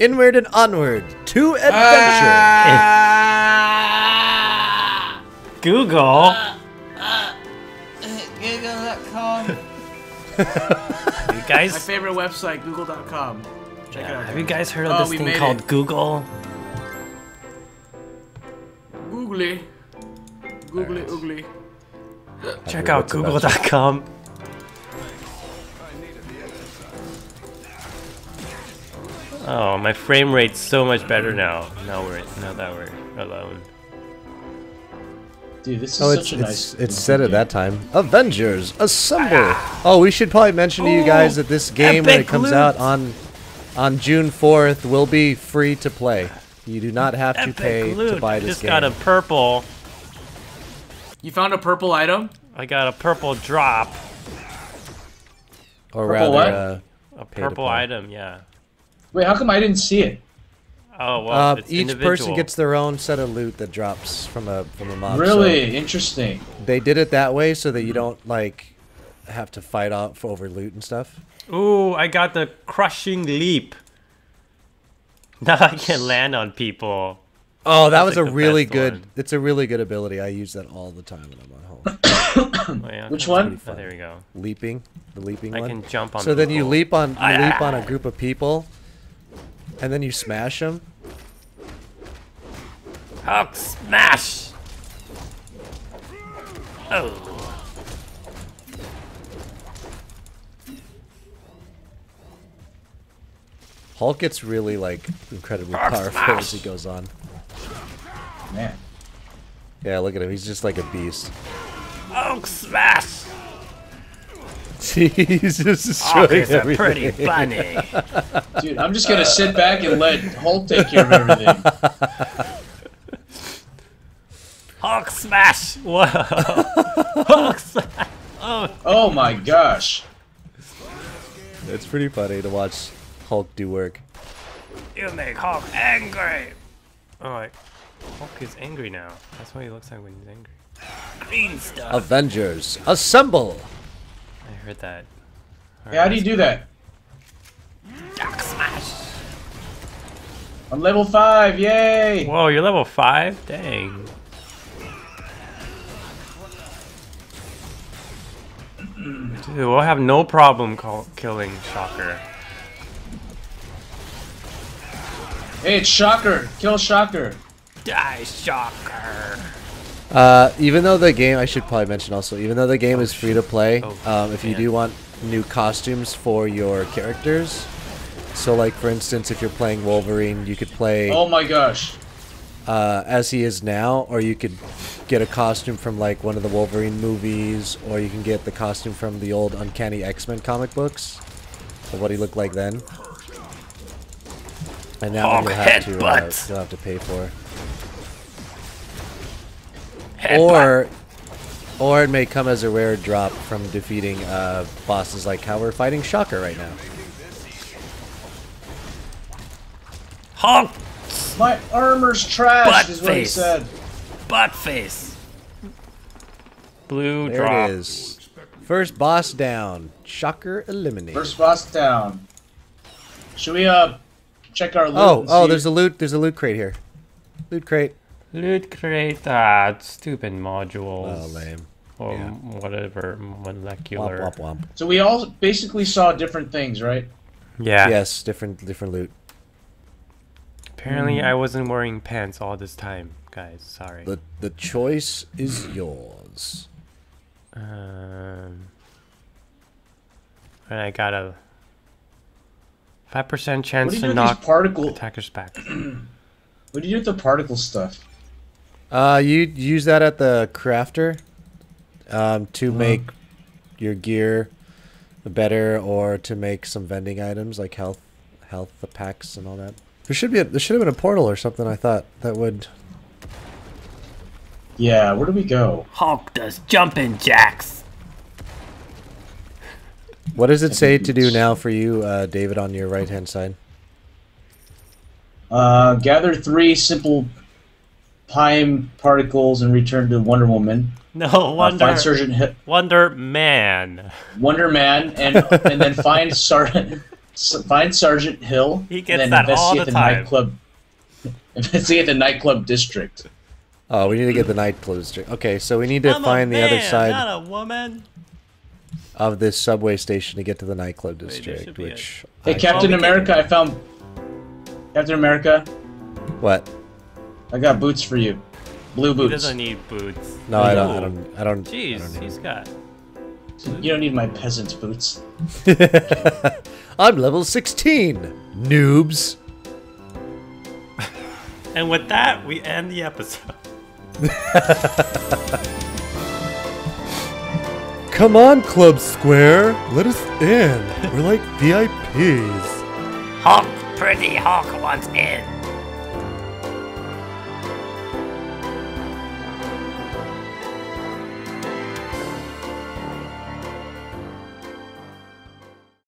Inward and onward to adventure. Google. Google.com. You guys, my favorite website, Google.com. Check it out. Have you guys heard of this thing called Google? Googly. Googly oogly. Check out Google.com. Oh, my frame rate's so much better now. Now that we're alone. Dude, this is such a nice game. Avengers Assemble. Oh, we should probably mention to you guys that this game, when it comes out on June 4th, will be free to play. You do not have to pay to buy this game. I just got a purple. You found a purple item? I got a purple drop. Or purple rather, a purple item, yeah. Wait, how come I didn't see it? Oh, well, it's each person gets their own set of loot that drops from a mob. Really? So interesting. They did it that way so that you don't, like, have to fight off over loot and stuff. Ooh, I got the crushing leap. Now I can land on people. Oh, that was like a really good one. It's a really good ability. I use that all the time when I'm on home. Oh, yeah. Which one? Oh, there we go. Leaping. The leaping one. I can jump on people. Then you leap on a group of people. And then you smash him. Hulk smash! Oh. Hulk gets really, like, incredibly powerful as he goes on. Man. Yeah, look at him. He's just like a beast. Hulk smash! Jesus, is a pretty bunny. Dude, I'm just gonna sit back and let Hulk take care of everything. Hulk smash! Whoa! Hulk smash! Oh my gosh! It's pretty funny to watch Hulk do work. You make Hulk angry. All right, Hulk is angry now. That's what he looks like when he's angry. Green stuff. Avengers, assemble! I heard that. Hey, how do you do that? Duck smash! I'm level 5, yay! Whoa, you're level 5? Dang. Dude, we'll have no problem killing Shocker. Hey, it's Shocker! Kill Shocker! Die, Shocker! Even though the game, I should probably mention also, even though the game is free to play, if you do want new costumes for your characters, so like for instance, if you're playing Wolverine, you could play. Oh my gosh. As he is now, or you could get a costume from like one of the Wolverine movies, or you can get the costume from the old Uncanny X-Men comic books of what he looked like then. And now you'll have to pay for. Or it may come as a rare drop from defeating bosses like how we're fighting Shocker right now. Hulk! My armor's trash is what he said. Butt face. Blue drop. There it is. First boss down. Shocker eliminated. First boss down. Should we check our loot? Oh, there's a loot crate here. Loot crate. Loot crate, stupid modules. Oh, lame. Or whatever, molecular. Womp, womp, womp. So we all basically saw different things, right? Yeah. Yes, different loot. Apparently I wasn't wearing pants all this time, guys. Sorry. The choice is yours. And I got a 5% chance to knock attackers back. What do you do with the particle stuff? You use that at the crafter to make your gear better, or to make some vending items like health packs and all that. There should have been a portal or something. I thought that would. Yeah, where do we go? Hulk does jumping jacks. What does it say to do now for you, David, on your right hand side? Gather 3 simple time particles and return to Wonder Woman. No, find Sergeant Hill. Wonder Man. Wonder Man, and then find Sergeant Find Sergeant Hill. He gets and then that all the time. Investigate the nightclub district. Oh, we need to get the nightclub district. Okay, so we need to find the other side. Not a woman. Of this subway station to get to the nightclub district, which. Hey, Captain America! I found Captain America. What? I got boots for you. Blue boots. He doesn't need boots. No, I don't. I don't. Jeez, I don't he's got. You don't need my peasant's boots. I'm level 16, noobs. And with that, we end the episode. Come on, Club Square. Let us in. We're like VIPs. Hawk, pretty Hawk wants in.